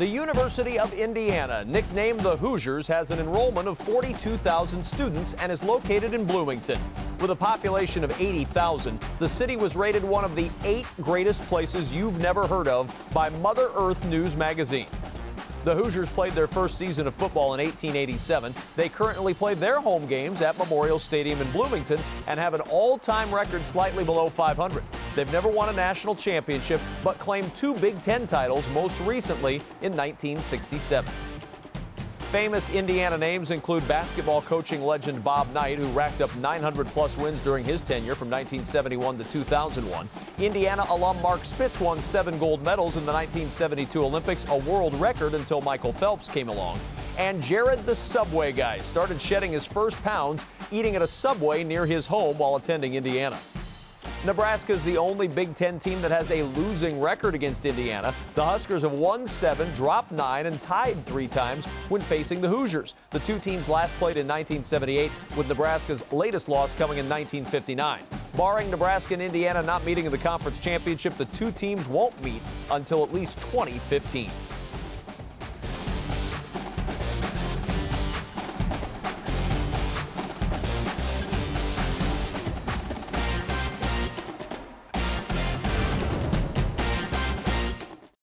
The University of Indiana, nicknamed the Hoosiers, has an enrollment of 42,000 students and is located in Bloomington. With a population of 80,000, the city was rated one of the 8 greatest places you've never heard of by Mother Earth News magazine. The Hoosiers played their first season of football in 1887. They currently play their home games at Memorial Stadium in Bloomington and have an all-time record slightly below 500. They've never won a national championship, but claimed 2 Big Ten titles, most recently in 1967. Famous Indiana names include basketball coaching legend Bob Knight, who racked up 900-plus wins during his tenure from 1971 to 2001. Indiana alum Mark Spitz won 7 gold medals in the 1972 Olympics, a world record until Michael Phelps came along. And Jared the Subway Guy started shedding his first pounds eating at a Subway near his home while attending Indiana. Nebraska is the only Big Ten team that has a losing record against Indiana. The Huskers have won 7, dropped 9, and tied 3 times when facing the Hoosiers. The 2 teams last played in 1978, with Nebraska's latest loss coming in 1959. Barring Nebraska and Indiana not meeting in the conference championship, the 2 teams won't meet until at least 2015.